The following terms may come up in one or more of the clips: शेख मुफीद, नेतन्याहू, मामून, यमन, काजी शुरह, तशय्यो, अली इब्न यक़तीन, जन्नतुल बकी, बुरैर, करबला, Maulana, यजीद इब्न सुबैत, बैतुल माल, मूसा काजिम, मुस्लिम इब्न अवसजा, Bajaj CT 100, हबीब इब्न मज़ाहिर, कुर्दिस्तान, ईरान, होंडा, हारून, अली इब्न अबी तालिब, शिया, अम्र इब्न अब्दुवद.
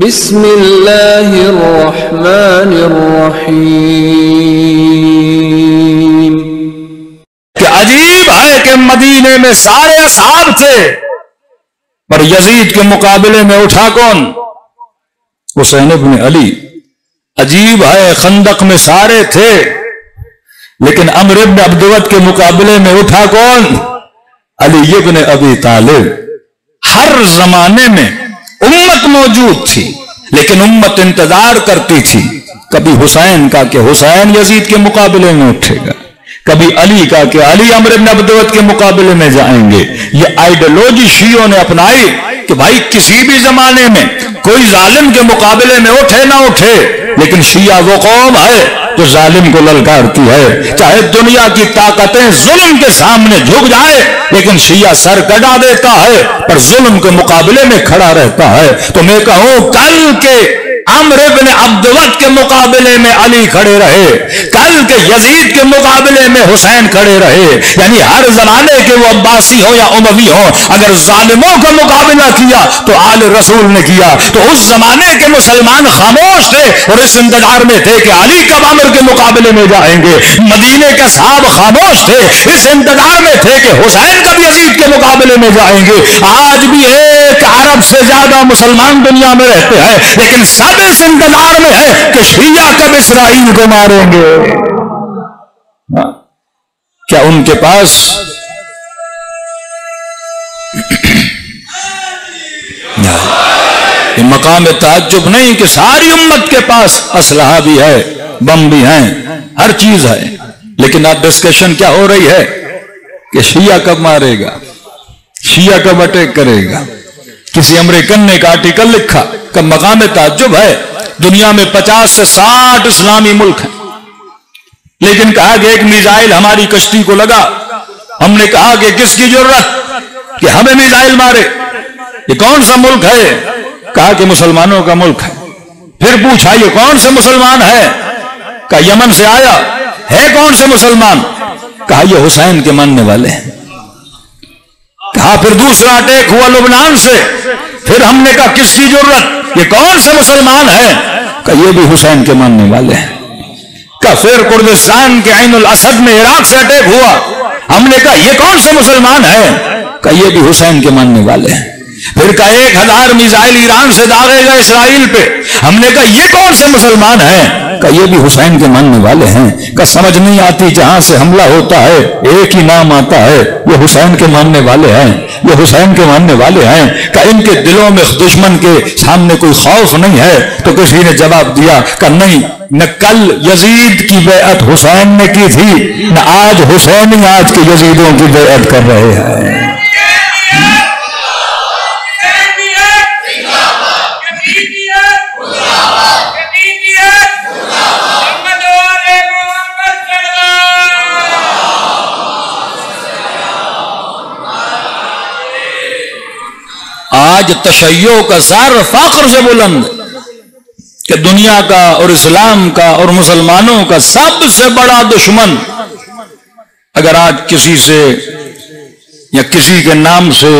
बिस्मिल्लाहिर्रहमानिर्रहीम। क्या अजीब है कि मदीने में सारे असहाब थे पर यजीद के मुकाबले में उठा कौन? हुसैन इब्न अली। अजीब है खंदक में सारे थे लेकिन अम्र इब्न अब्दुवद के मुकाबले में उठा कौन? अली इब्न अबी तालिब। हर जमाने में उम्मत मौजूद थी लेकिन उम्मत इंतजार करती थी कभी हुसैन का कि हुसैन यजीद के मुकाबले में उठेगा, कभी अली का कि अली अम्र इब्न अब्दुवद के मुकाबले में जाएंगे। ये आइडियोलॉजी शियों ने अपनाई कि भाई किसी भी जमाने में कोई जालिम के मुकाबले में उठे ना उठे, लेकिन शिया वो कौम है जो जालिम को ललकारती है। चाहे दुनिया की ताकतें जुल्म के सामने झुक जाए लेकिन शिया सर कटा देता है पर जुल्म के मुकाबले में खड़ा रहता है। तो मैं कहूं कल के अम्र इब्न अब्दुवद के मुकाबले में अली खड़े रहे, कल के यजीद के मुकाबले में हुसैन खड़े रहे। यानी हर जमाने के वो अब्बासी हो या उमवी हो, अगर जालिमों का मुकाबला किया तो आल रसूल ने किया। तो उस जमाने के मुसलमान खामोश थे और इस इंतजार में थे कि अली कब अम्र के मुकाबले में जाएंगे। मदीने के साहब खामोश थे, इस इंतजार में थे कि हुसैन कब यजीद के मुकाबले में जाएंगे। आज भी एक अरब से ज्यादा मुसलमान दुनिया में रहते हैं लेकिन इस इंतजार में है कि शिया कब इसराइल को मारेंगे। क्या उनके पास मकाम ताज्जुब नहीं कि सारी उम्मत के पास असलहा भी है, बम भी हैं, हर चीज है, लेकिन अब डिस्कशन क्या हो रही है कि शिया कब मारेगा, शिया कब अटैक करेगा। किसी अमेरिकन ने एक आर्टिकल लिखा का मकाम ताज्जुब है, दुनिया में 50 से 60 इस्लामी मुल्क हैं, लेकिन कहा कि एक मिसाइल हमारी कश्ती को लगा। हमने कहा कि किसकी जरूरत कि हमें मिसाइल मारे, ये कौन सा मुल्क है? कहा कि मुसलमानों का मुल्क है। फिर पूछा ये कौन से मुसलमान है? कहा यमन से आया है। कौन से मुसलमान? कहा ये हुसैन के मानने वाले हैं। कहा फिर दूसरा अटैक हुआ लुबनान से, फिर हमने कहा किसकी जरूरत, ये कौन से मुसलमान हैं? कहा ये भी हुसैन के मानने वाले हैं। कहा फिर कुर्दिस्तान के ऐन अल असद में इराक से अटैक हुआ, हमने कहा ये कौन से मुसलमान हैं? कहा ये भी हुसैन के मानने वाले हैं। फिर कहा 1000 मिसाइल ईरान से दागे गए इसराइल पे, हमने कहा ये कौन से मुसलमान हैं? कहा ये भी हुसैन के मानने वाले हैं। कहा समझ नहीं आती, जहां से हमला होता है एक ही नाम आता है, ये हुसैन के मानने वाले हैं, ये हुसैन के मानने वाले हैं। कहा इनके दिलों में दुश्मन के सामने कोई खौफ नहीं है। तो किसी ने जवाब दिया कहा नहीं, न कल यजीद की बेअत हुसैन ने की थी न आज हुसैन ही आज के यजीदों की बेअत कर रहे हैं। आज तशय्यो का सारा फख्र से बुलंद कि दुनिया का और इस्लाम का और मुसलमानों का सबसे बड़ा दुश्मन अगर आज किसी से या किसी के नाम से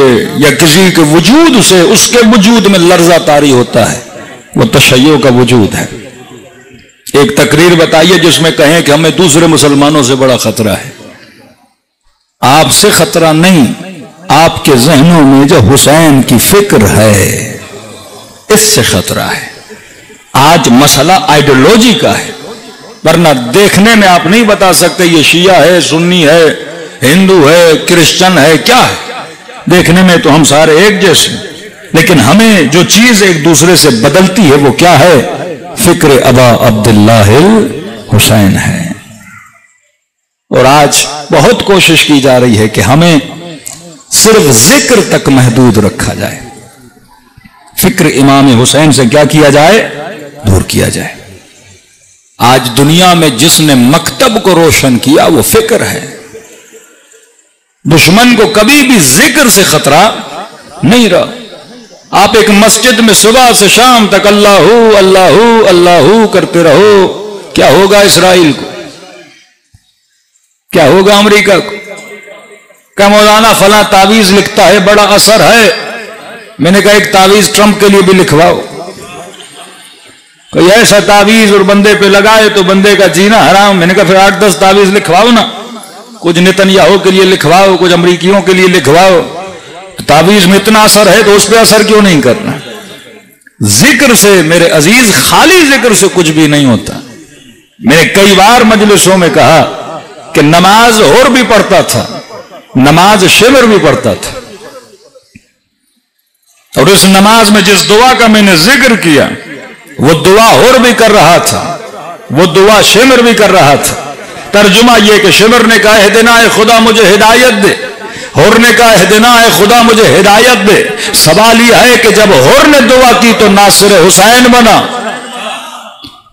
या किसी के वजूद से उसके वजूद में लर्जा तारी होता है वो तशय्यो का वजूद है। एक तकरीर बताइए जिसमें कहें कि हमें दूसरे मुसलमानों से बड़ा खतरा है। आपसे खतरा नहीं, आपके जहनों में जो हुसैन की फिक्र है इससे खतरा है। आज मसला आइडियोलॉजी का है, वरना देखने में आप नहीं बता सकते ये शिया है, सुन्नी है, हिंदू है, क्रिश्चियन है, क्या है। देखने में तो हम सारे एक जैसे, लेकिन हमें जो चीज एक दूसरे से बदलती है वो क्या है? फिक्र अबा अब्दुल्लाह हुसैन है। और आज बहुत कोशिश की जा रही है कि हमें सिर्फ जिक्र तक महदूद रखा जाए, फिक्र इमाम हुसैन से क्या किया जाए? दूर किया जाए। आज दुनिया में जिसने मकतब को रोशन किया वो फिक्र है। दुश्मन को कभी भी जिक्र से खतरा नहीं रहा। आप एक मस्जिद में सुबह से शाम तक अल्लाहू अल्लाहू अल्लाहू करते रहो, क्या होगा इसराइल को, क्या होगा अमेरिका को? क्या मौलाना फला तावीज लिखता है बड़ा असर है। मैंने कहा एक तावीज ट्रंप के लिए भी लिखवाओ, कोई ऐसा तावीज और बंदे पे लगाए तो बंदे का जीना हराम। मैंने कहा फिर 8-10 तावीज लिखवाओ ना, कुछ नेतन्याहू के लिए लिखवाओ, कुछ अमरीकियों के लिए लिखवाओ। तावीज में इतना असर है तो उस पर असर क्यों नहीं करना। जिक्र से मेरे अजीज, खाली जिक्र से कुछ भी नहीं होता। मैंने कई बार मजलिसों में कहा कि नमाज और भी पढ़ता था, नमाज शिवर भी पढ़ता था, और इस नमाज में जिस दुआ का मैंने जिक्र किया वो दुआ और भी कर रहा था, वो दुआ शिमर भी कर रहा था। तर्जुमा यह कि शिमर ने कहा हदना ए खुदा मुझे हिदायत दे, हुर ने कहा हदना ए खुदा मुझे हिदायत दे। सवाल यह है कि जब हुर ने दुआ की तो नासिर हुसैन बना,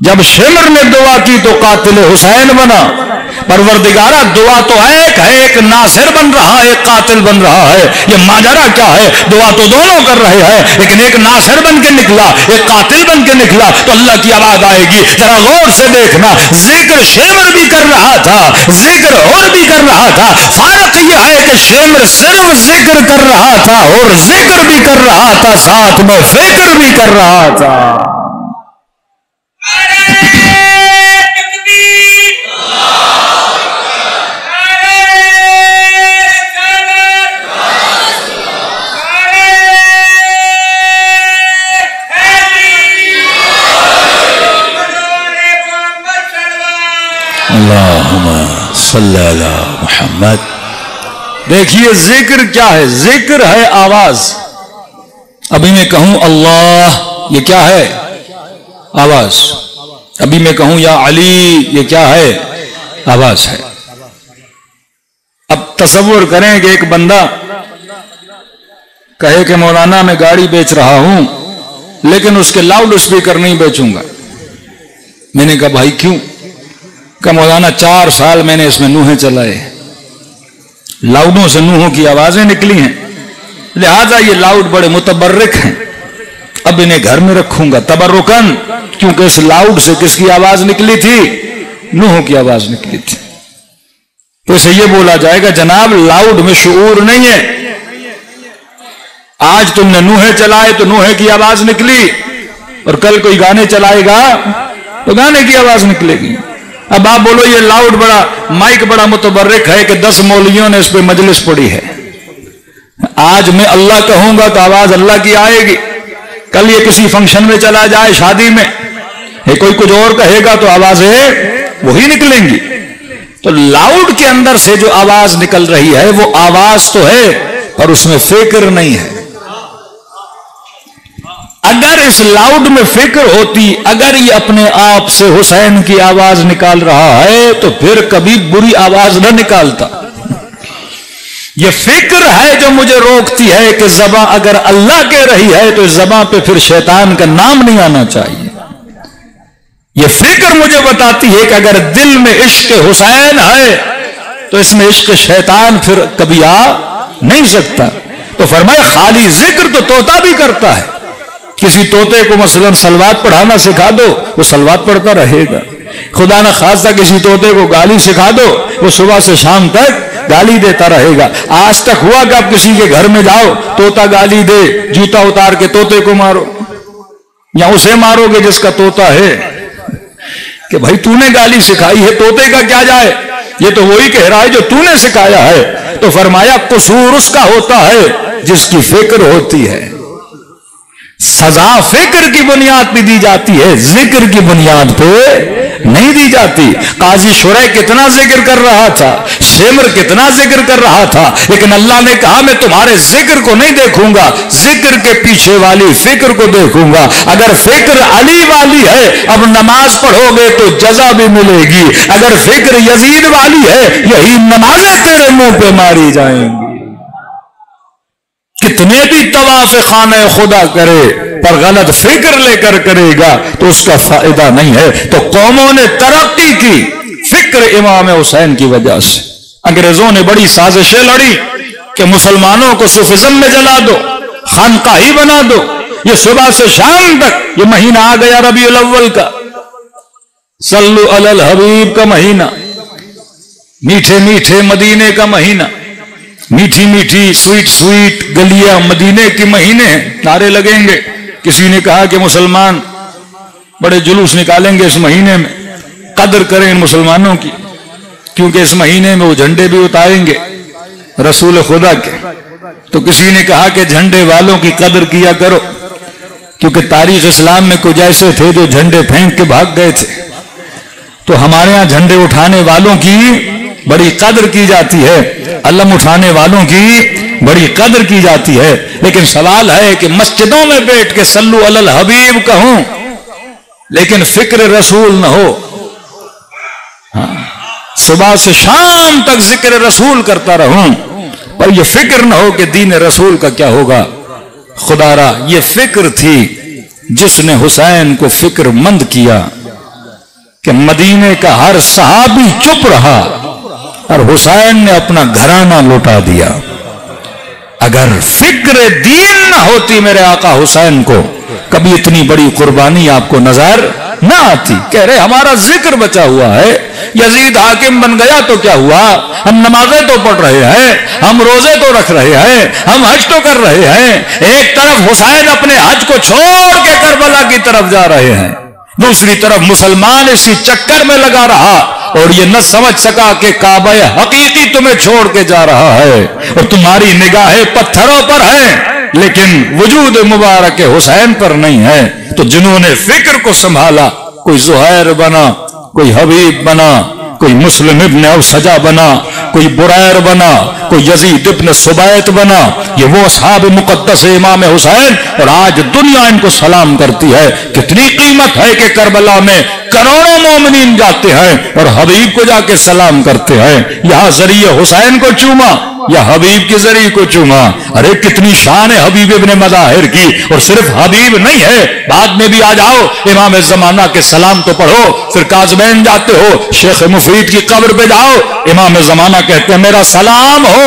जब शिमर ने दुआ की तो कातिल हुसैन बना। परवरदिगारा दुआ तो एक है, एक नासिर बन रहा है, एक कातिल बन रहा है। ये माजरा क्या है? दुआ तो दोनों कर रहे हैं लेकिन एक नासिर बन के निकला, एक कातिल बन के निकला। तो अल्लाह की आवाज आएगी, जरा गौर से देखना। जिक्र शेमर भी कर रहा था, जिक्र और भी कर रहा था। फर्क यह है कि शेमर सिर्फ जिक्र कर रहा था और जिक्र भी कर रहा था, साथ में फिक्र भी कर रहा था। मोहम्मद। देखिए जिक्र क्या है? जिक्र है आवाज। अभी मैं कहूं अल्लाह, ये क्या है? आवाज। अभी मैं कहूं या अली, ये क्या है? आवाज है। अब तसव्वुर करें कि एक बंदा कहे कि मौलाना मैं गाड़ी बेच रहा हूं लेकिन उसके लाउड स्पीकर नहीं बेचूंगा। मैंने कहा भाई क्यों? का मौलाना 4 साल मैंने इसमें नूहें चलाए, लाउडों से नूहों की आवाजें निकली हैं, लिहाजा ये लाउड बड़े मुतबर्रिक हैं। अब इन्हें घर में रखूंगा तबर्रुकन, क्योंकि इस लाउड से किसकी आवाज निकली थी? नूहों की आवाज निकली थी। तो इसे ये बोला जाएगा जनाब लाउड में शुऊर नहीं है। आज तुमने नूहें चलाए तो नूहें की आवाज निकली, और कल कोई गाने चलाएगा तो गाने की आवाज निकलेगी। अब आप बोलो ये लाउड बड़ा, माइक बड़ा मुतबर्रिक है कि 10 मौलवियों ने इस पे मजलिस पड़ी है। आज मैं अल्लाह कहूंगा तो आवाज अल्लाह की आएगी, कल ये किसी फंक्शन में चला जाए, शादी में कोई कुछ और कहेगा तो आवाजें वही निकलेंगी। तो लाउड के अंदर से जो आवाज निकल रही है वो आवाज तो है पर उसमें फिक्र नहीं है। अगर इस लाउड में फिक्र होती, अगर ये अपने आप से हुसैन की आवाज निकाल रहा है तो फिर कभी बुरी आवाज न निकालता। ये फिक्र है जो मुझे रोकती है कि जबां अगर अल्लाह कह रही है तो इस जबां पे फिर शैतान का नाम नहीं आना चाहिए। ये फिक्र मुझे बताती है कि अगर दिल में इश्क हुसैन है तो इसमें इश्क शैतान फिर कभी आ नहीं सकता। तो फरमाया खाली जिक्र तो तोता भी करता है। किसी तोते को मसलन सलवात पढ़ाना सिखा दो, वो सलवात पढ़ता रहेगा। खुदा न खासा किसी तोते को गाली सिखा दो, वो सुबह से शाम तक गाली देता रहेगा। आज तक हुआ कि आप किसी के घर में जाओ, तोता गाली दे, जूता उतार के तोते को मारो, या उसे मारोगे जिसका तोता है कि भाई तूने गाली सिखाई है, तोते का क्या जाए, ये तो वही कह रहा है जो तूने सिखाया है। तो फरमाया कसूर उसका होता है जिसकी फिक्र होती है। सजा फिक्र की बुनियाद पे दी जाती है, जिक्र की बुनियाद पे नहीं दी जाती। काजी शुरह कितना जिक्र कर रहा था, शेमर कितना जिक्र कर रहा था, लेकिन अल्लाह ने कहा मैं तुम्हारे जिक्र को नहीं देखूंगा, जिक्र के पीछे वाली फिक्र को देखूंगा। अगर फिक्र अली वाली है अब नमाज पढ़ोगे तो जजा भी मिलेगी, अगर फिक्र यजीद वाली है यही नमाजें तेरे मुंह पे मारी जाएंगी। कितने भी तवाफ खाने खुदा करे पर गलत फिक्र लेकर करेगा तो उसका फायदा नहीं है। तो कौमों ने तरक्की की फिक्र इमाम हुसैन की वजह से। अंग्रेजों ने बड़ी साजिशें लड़ी कि मुसलमानों को सूफिज्म में जला दो, खानकाही बना दो। ये सुबह से शाम तक, ये महीना आ गया रबीउल अव्वल का, सल्लु अलल हबीब का महीना, मीठे मीठे मदीने का महीना, मीठी मीठी स्वीट स्वीट गलियां मदीने के महीने, नारे लगेंगे। किसी ने कहा कि मुसलमान बड़े जुलूस निकालेंगे इस महीने में, कदर करें मुसलमानों की, क्योंकि इस महीने में वो झंडे भी उतारेंगे रसूल खुदा के। तो किसी ने कहा कि झंडे वालों की कदर किया करो, क्योंकि तारीख इस्लाम में कुछ ऐसे थे जो झंडे फेंक के भाग गए थे। तो हमारे यहाँ झंडे उठाने वालों की बड़ी कदर की जाती है, अलम उठाने वालों की बड़ी कदर की जाती है। लेकिन सवाल है कि मस्जिदों में बैठ के सल्लू अलल हबीब कहूं लेकिन फिक्र रसूल न हो। हाँ, सुबह से शाम तक जिक्र रसूल करता रहूं पर यह फिक्र न हो कि दीन रसूल का क्या होगा। खुदारा, ये फिक्र थी जिसने हुसैन को फिक्रमंद किया कि मदीने का हर सहाबी चुप रहा और हुसैन ने अपना घराना लौटा दिया। अगर फिक्र दीन न होती मेरे आका हुसैन को, कभी इतनी बड़ी कुर्बानी आपको नजर ना आती। कह रहे हमारा जिक्र बचा हुआ है, यजीद हाकिम बन गया तो क्या हुआ, हम नमाजें तो पढ़ रहे हैं, हम रोजे तो रख रहे हैं, हम हज तो कर रहे हैं। एक तरफ हुसैन अपने हज को छोड़ के करबला की तरफ जा रहे हैं, दूसरी तरफ मुसलमान इसी चक्कर में लगा रहा और ये न समझ सका कि काबा हकीकी तुम्हें छोड़ के जा रहा है और तुम्हारी निगाहें पत्थरों पर हैं लेकिन वजूद मुबारक हुसैन पर नहीं है। तो जिन्होंने फिक्र को संभाला, कोई जुहैर बना, कोई हबीब बना, कोई मुस्लिम इब्न अवसजा बना, कोई बुरैर बना, कोई यजीद इब्न सुबैत बना, ये वो साहब मुकद्दस इमाम हुसैन। और आज दुनिया इनको सलाम करती है। कितनी कीमत है कि करबला में करोड़ों मोमिनीन जाते हैं और हबीब को जाके सलाम करते हैं। यहाँ जरिए हुसैन को चूमा या हबीब के जरिए को चूमा। अरे कितनी शान है हबीब इब्न मज़ाहिर की। और सिर्फ हबीब नहीं है, बाद में भी आ जाओ इमाम जमाना के सलाम तो पढ़ो, फिर काजमैन जाते हो, शेख मुफीद की कब्र पे जाओ, इमाम जमाना कहते हैं मेरा सलाम हो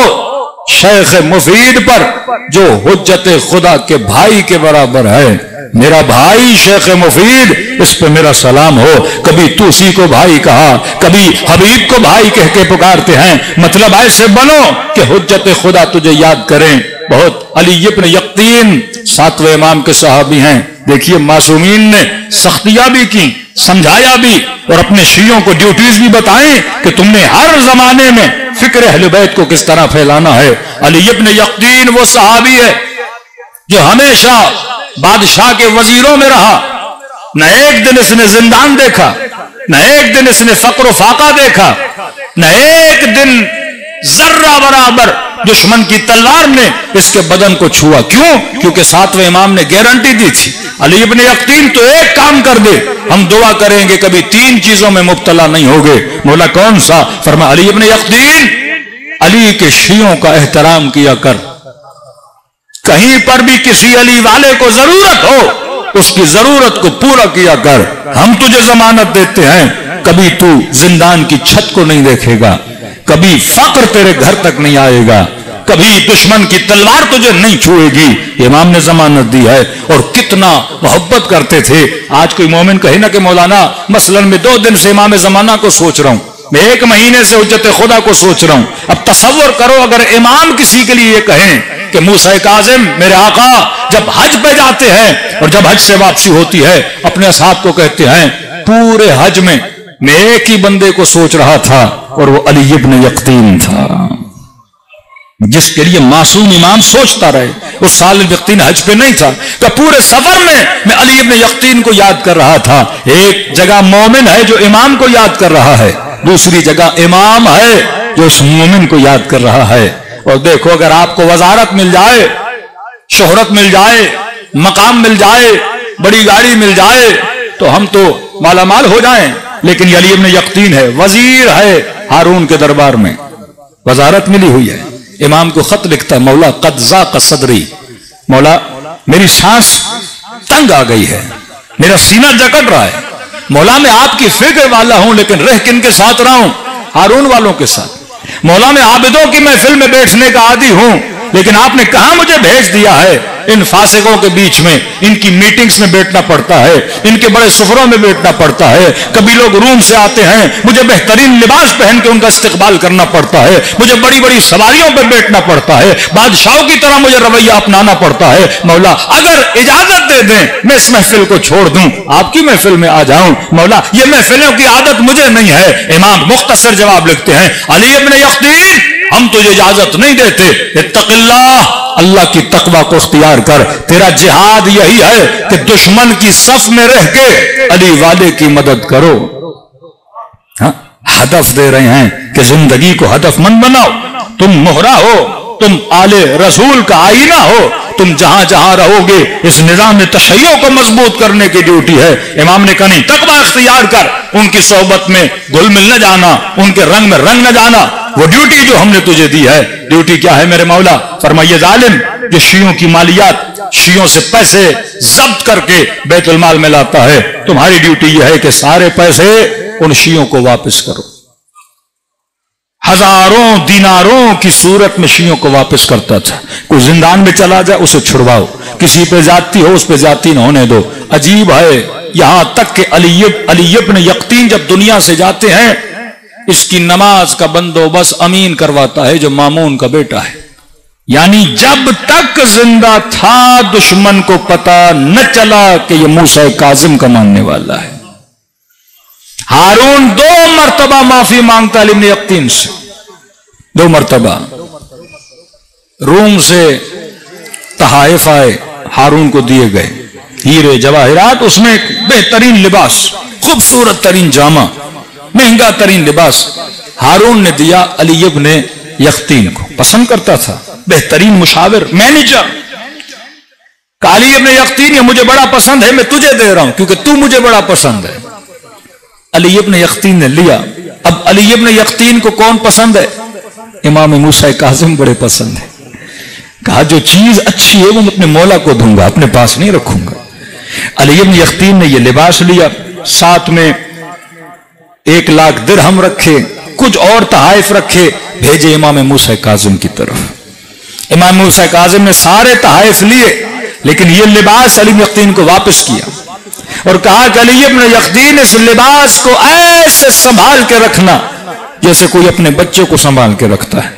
शेख मुफीद पर जो हुज्जत खुदा के भाई के बराबर है। मेरा भाई शेख मुफीद, इस पे मेरा सलाम हो। कभी तूसी को भाई कहा, कभी हबीब को भाई कह के पुकारते हैं। मतलब ऐसे बनो कि हुज्जत खुदा तुझे याद करें। बहुत अली इब्न यक़तीन सातवें इमाम के सहाबी हैं। देखिए मासूमीन ने सख्तियां भी की, समझाया भी और अपने शियों को ड्यूटीज भी बताएं कि तुमने हर जमाने में फिक्र अहले बैत को किस तरह फैलाना है। अली इब्न यक़तीन वो सहाबी है जो हमेशा बादशाह के वजीरों में रहा। न एक दिन इसने जिंदान देखा, न एक दिन इसने फक्र फाका देखा, न एक दिन जर्रा बराबर दुश्मन की तलवार ने इसके बदन को छुआ। क्यों? क्योंकि सातवें इमाम ने गारंटी दी थी। अली इब्न यक़तीन तो एक काम कर दे, हम दुआ करेंगे कभी तीन चीजों में मुब्तला नहीं होगे। बोला कौन सा? फरमा अली इब्न यक़तीन, अली के शियों का एहतराम किया कर। कहीं पर भी किसी अली वाले को जरूरत हो उसकी जरूरत को पूरा किया कर। हम तुझे जमानत देते हैं कभी तू जिंदान की छत को नहीं देखेगा, कभी फक्र तेरे घर तक नहीं आएगा, कभी दुश्मन की तलवार तुझे नहीं छुएगी। इमाम ने जमानत दी है। और कितना मोहब्बत करते थे। आज कोई मोमिन कहे ना कि मौलाना मसलन मैं 2 दिन से इमाम जमाना को सोच रहा हूं, मैं 1 महीने से हुज्जत खुदा को सोच रहा हूं। अब तसव्वुर करो अगर इमाम किसी के लिए ये कहें कि मूसा काजिम मेरे आका जब हज पे जाते हैं और जब हज से वापसी होती है अपने साहब को कहते हैं पूरे हज में मैं एक ही बंदे को सोच रहा था और वो अली इब्न यक़तीन था, जिसके लिए मासूम इमाम सोचता रहे। उस साल यक़तीन हज पे नहीं था तो पूरे सफर में मैं अली इब्न यक़तीन को याद कर रहा था। एक जगह मोमिन है जो इमाम को याद कर रहा है, दूसरी जगह इमाम है जो उस मोमिन को याद कर रहा है। और देखो अगर आपको वजारत मिल जाए, शोहरत मिल जाए, मकाम मिल जाए, बड़ी गाड़ी मिल जाए तो हम तो मालामाल हो जाएं। लेकिन ये अली इब्न यक़तीन है, वजीर है हारून के दरबार में, वजारत मिली हुई है। इमाम को खत लिखता है मौला क़द ज़ाक़ सदरी, मौला मेरी सांस तंग आ गई है, मेरा सीना जकड़ रहा है, मौला मैं आपकी फिक्र वाला हूं लेकिन रह किन के साथ रहा हूं? हारून वालों के साथ। मौला में आबिदों की महफिल में बैठने का आदी हूं लेकिन आपने कहा मुझे भेज दिया है इन फासिकों के बीच में, इनकी मीटिंग्स में बैठना पड़ता है, इनके बड़े सुफरों में बैठना पड़ता है, कभी लोग रूम से आते हैं, मुझे बेहतरीन लिबास पहन के उनका इस्तकबाल करना पड़ता है, मुझे बड़ी बड़ी सवारियों पर बैठना पड़ता है, बादशाहों की तरह मुझे रवैया अपनाना पड़ता है। मौला अगर इजाजत दे दें मैं इस महफिल को छोड़ दूं, आपकी महफिल में आ जाऊं, मौला ये महफिलों की आदत मुझे नहीं है। इमाम मुख्तसर जवाब लिखते हैं, अली इब्न यक़दीर हम तुझे इजाजत नहीं देते, इत्तक़िल्लाह अल्लाह की तकवा को इख्तियार कर, तेरा जिहाद यही है कि दुश्मन की सफ में रह के अली वाले की मदद करो। हाँ? हदफ दे रहे हैं कि जिंदगी को हदफमंद बनाओ, तुम मोहरा हो, तुम आले रसूल का आईना हो, तुम जहां जहां रहोगे इस निजाम तशय्यो को मजबूत करने की ड्यूटी है। इमाम ने कहा तकवा इख्तियार कर, उनकी सोहबत में घुल मिल न जाना, उनके रंग में रंग न जाना, वो ड्यूटी जो हमने तुझे दी है। ड्यूटी क्या है मेरे मौला? फरमाइए जालिम जो शियों की मालियात, शियों से पैसे जब्त करके बैतुल माल में लाता है, तुम्हारी ड्यूटी यह है कि सारे पैसे उन शियों को वापस करो। हजारों दिनारों की सूरत में शियों को वापस करता था। कोई जिंदान में चला जाए उसे छुड़वाओ, किसी पे जाती हो उस पे जाती न होने दो। अजीब है, यहां तक कि अली इब्न यक़तीन जब दुनिया से जाते हैं इसकी नमाज का बंदोबस्त अमीन करवाता है जो मामून का बेटा है। यानी जब तक जिंदा था दुश्मन को पता न चला कि यह मूसा काजिम का मानने वाला है। हारून 2 मरतबा माफी मांगता अली इब्न यक़तीन से, 2 मरतबा रूम से तहाइफ आए हारून को दिए गए हीरे जवाहिरात, उसमें एक बेहतरीन लिबास, खूबसूरत तरीन जामा, महंगा तरीन लिबास हारून ने दिया अली इब्न यक़तीन को, पसंद करता था, बेहतरीन मुशाविर, मैनेजर। अली इब्न यक़तीन ये मुझे बड़ा पसंद है, मैं तुझे दे रहा हूं क्योंकि तू मुझे बड़ा पसंद है। अली इब्न यक़तीन ने लिया। अब अली इब्न यक़तीन को कौन पसंद है? इमाम मूसा काज़िम बड़े पसंद है। कहा जो चीज अच्छी है वो मैं अपने मौला को दूंगा, अपने पास नहीं रखूंगा। अली इब्न यक़तीन ने यह लिबास लिया, साथ में 1 लाख दिरहम रखे, कुछ और तहाइफ रखे, भेजे इमाम मूसा काज़िम की तरफ। इमाम मूसा काज़िम ने सारे तहाइफ लिए लेकिन ये लिबास अली इब्न यक़तीन को वापस किया और कहा कि अली इब्न यक़तीन इस लिबास को ऐसे संभाल के रखना जैसे कोई अपने बच्चे को संभाल के रखता है,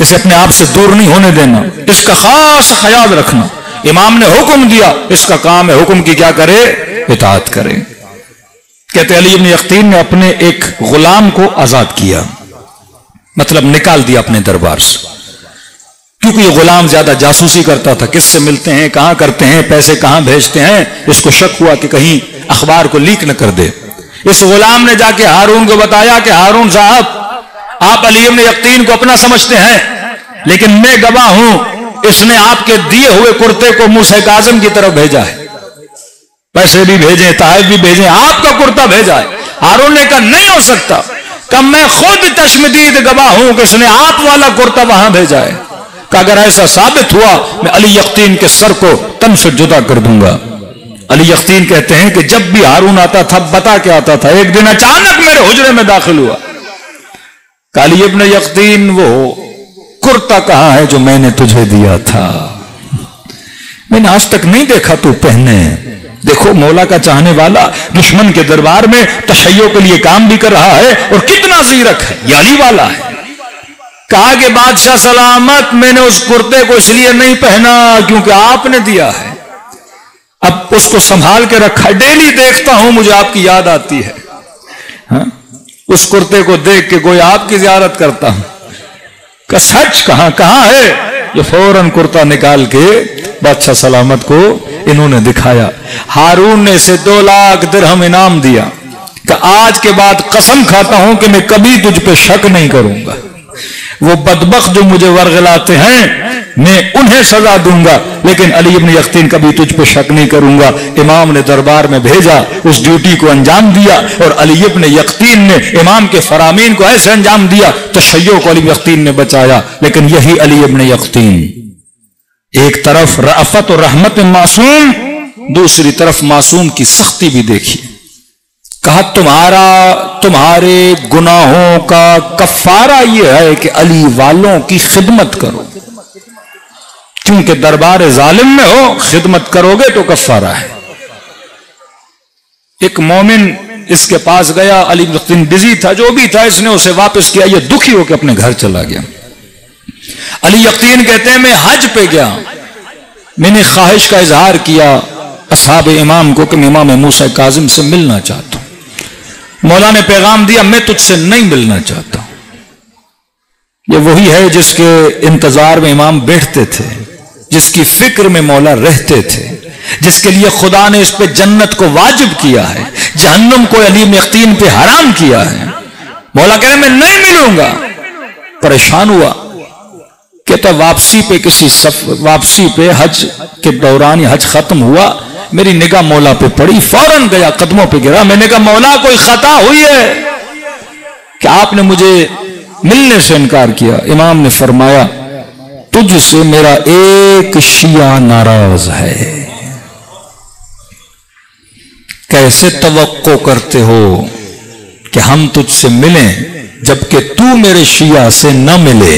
इसे अपने आप से दूर नहीं होने देना, इसका खास ख्याल रखना। इमाम ने हुक्म दिया, इसका काम है हुक्म की क्या करे, इताअत करे। कहते अली इब्न यक़तीन ने अपने एक गुलाम को आजाद किया, मतलब निकाल दिया अपने दरबार से, क्योंकि ये गुलाम ज्यादा जासूसी करता था, किससे मिलते हैं, कहां करते हैं, पैसे कहां भेजते हैं, इसको शक हुआ कि कहीं अखबार को लीक न कर दे। इस गुलाम ने जाके हारून को बताया कि हारून साहब आप अली इब्न यक़तीन को अपना समझते हैं लेकिन मैं गवाह हूं इसने आपके दिए हुए कुर्ते को मूसा काज़िम की तरफ भेजा है, पैसे भी भेजे, तहफ भी भेजे, आपका कुर्ता भेजा है। हारून ने कहा नहीं हो सकता, कहा मैं खुद तशमीद गवाह हूं कि उसने आप वाला कुर्ता वहां भेजा है। कहा अगर ऐसा साबित हुआ मैं अली यक़तीन के सर को तन से जुदा कर दूंगा। अली यक़तीन कहते हैं कि जब भी हारून आता था बता के आता था, एक दिन अचानक मेरे हुजरे में दाखिल हुआ। कहा अली इब्न यक़तीन वो कुर्ता कहां है जो मैंने तुझे दिया था, मैंने आज तक नहीं देखा तू पहने। देखो मौला का चाहने वाला दुश्मन के दरबार में तशय्यो के लिए काम भी कर रहा है और कितना सीरक है, ये अली वाला है। कहा कि बादशाह सलामत मैंने उस कुर्ते को इसलिए नहीं पहना क्योंकि आपने दिया है, अब उसको संभाल के रखा, डेली देखता हूं मुझे आपकी याद आती है। हा? उस कुर्ते को देख के गोया आपकी जियारत करता हूं। का सच कहां है? ये फौरन कुर्ता निकाल के बादशाह सलामत को इन्होंने दिखाया। हारून ने इसे 2 लाख दिरहम इनाम दिया कि आज के बाद कसम खाता हूं कि मैं कभी तुझ पे शक नहीं करूंगा, वो बदबख्त जो मुझे वर्गलाते हैं मैं उन्हें सजा दूंगा लेकिन अली इब्न यक़तीन कभी तुझ पे शक नहीं करूंगा। इमाम ने दरबार में भेजा, उस ड्यूटी को अंजाम दिया और अली इब्न यक़तीन ने इमाम के फरामीन को ऐसे अंजाम दिया, तशय्यो को अली इब्न यक़तीन ने बचाया। लेकिन यही अली इब्न यक़तीन एक तरफ रअफत और रहमत मासूम, दूसरी तरफ मासूम की सख्ती भी देखी। कहा तुम्हारे गुनाहों का कफारा यह है कि अली वालों की खिदमत करो। चूंकि दरबार जालिम में हो खिदमत करोगे तो कफारा है। एक मोमिन इसके पास गया, अली बिजी था जो भी था, इसने उसे वापस किया, ये दुखी होकर अपने घर चला गया। अली यकीन कहते हैं मैं हज पे गया, मैंने ख्वाहिश का इजहार किया असहाब इमाम को कि मैं इमाम मूसा काजिम से मिलना चाहता हूं। मौला ने पैगाम दिया मैं तुझसे नहीं मिलना चाहता। ये वही है जिसके इंतजार में इमाम बैठते थे, जिसकी फिक्र में मौला रहते थे, जिसके लिए खुदा ने इस पे जन्नत को वाजिब किया है, जहन्नम को अलीम यकीन पे हराम किया है। मौला कह रहे मैं नहीं मिलूंगा। परेशान हुआ, कहता वापसी पे किसी वापसी पे हज के दौरान हज खत्म हुआ, मेरी निगाह मौला पे पड़ी, फौरन गया कदमों पे गिरा। मैंने कहा मौला कोई खता हुई है कि आपने मुझे मिलने से इनकार किया। इमाम ने फरमाया तुझसे मेरा एक शिया नाराज है, कैसे तवक्को करते हो कि हम तुझसे मिलें जबकि तू मेरे शिया से न मिले।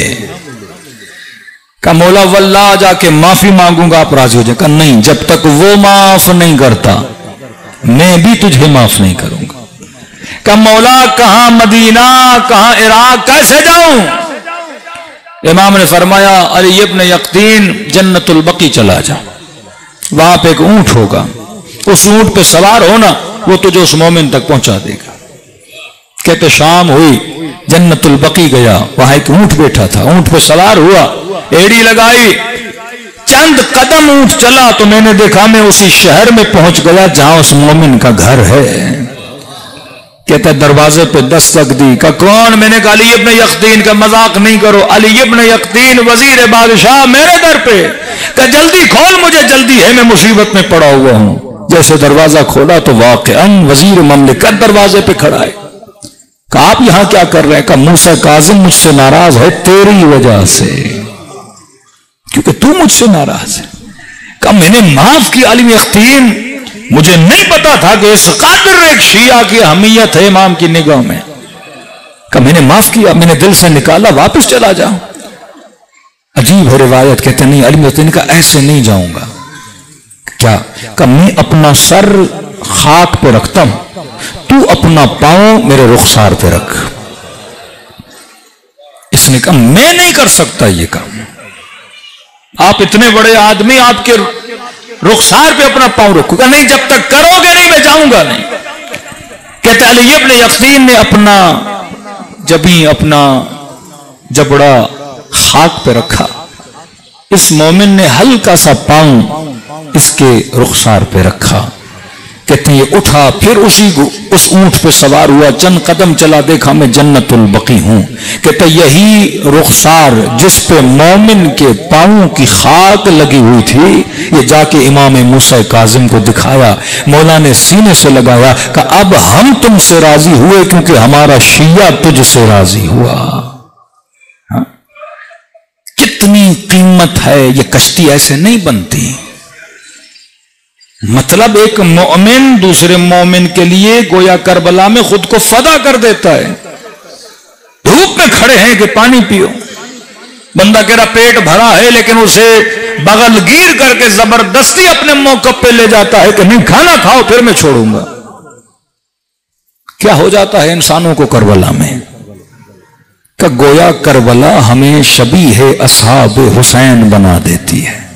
का मौला वल्ला जाके माफी मांगूंगा आप राजी हो जाए। का नहीं, जब तक वो माफ नहीं करता मैं भी तुझे माफ नहीं करूंगा। का मौला कहां मदीना कहां इराक कैसे जाऊं? इमाम ने फरमाया अली इब्न यकीन जन्नतुल बकी चला जा, वहां पे एक ऊंट होगा, उस ऊंट पे सवार होना, वो तुझे उस मोमिन तक पहुंचा देगा। कहते शाम हुई, जन्नतुल बकी गया, वहां एक ऊंट बैठा था, ऊंट पे सवार हुआ, एड़ी लगाई, चंद कदम ऊंट चला तो मैंने देखा मैं उसी शहर में पहुंच गया जहां उस मोमिन का घर है। कहते दरवाजे पे दस्तक दी, का कौन? मैंने कहा अली इब्न यकीन। का मजाक नहीं करो, अली इब्न यकीन वजीर बादशाह मेरे दर पे। का जल्दी खोल, मुझे जल्दी है, मैं मुसीबत में पड़ा हुआ हूं। जैसे दरवाजा खोला तो वाकअन वजीर ममलिकत दरवाजे पे खड़ा है। का आप यहां क्या कर रहे हैं? का मूसा काजिम मुझसे नाराज है तेरी वजह से, क्योंकि तू मुझसे नाराज है। का मैंने माफ किया आलिम यकीन, मुझे नहीं पता था कि इस कादर एक शिया की अहमियत है इमाम की निगाह में। का मैंने माफ किया, मैंने दिल से निकाला, वापस चला जाऊं। अजीब है रिवायत, कहते नहीं आलिम यकीन का ऐसे नहीं जाऊंगा। क्या? का मैं अपना सर खाक पे रखता हूं, तू अपना पांव मेरे रुखसार पे रख। इसने कहा मैं नहीं कर सकता ये काम, आप इतने बड़े आदमी, आपके रुखसार पे अपना पांव रखूंगा नहीं, जब तक करोगे नहीं मैं जाऊंगा नहीं। कहते अली इब्न यकीन ने अपना अपना जबड़ा खाक पे रखा, इस मोमिन ने हल्का सा पांव इसके रुखसार पे रखा। कहते ये उठा, फिर उस ऊंट पे सवार हुआ, चंद कदम चला, देखा मैं जन्नतुल बकी हूं। कहते यही रुखसार जिस पे मोमिन के पांव की खाक लगी हुई थी, ये जाके इमाम मूसा काजिम को दिखाया। मौला ने सीने से लगाया, का अब हम तुमसे राजी हुए क्योंकि हमारा शिया तुझसे राजी हुआ। हा? कितनी कीमत है, ये कश्ती ऐसे नहीं बनती। मतलब एक मोमिन दूसरे मोमिन के लिए गोया करबला में खुद को फदा कर देता है। धूप में खड़े हैं कि पानी पियो, बंदा कह रहा पेट भरा है, लेकिन उसे बगलगीर करके जबरदस्ती अपने मोकब पे ले जाता है कि नहीं खाना खाओ फिर मैं छोड़ूंगा। क्या हो जाता है इंसानों को करबला में। का गोया करबला हमें शबीह असहाब हुसैन बना देती है।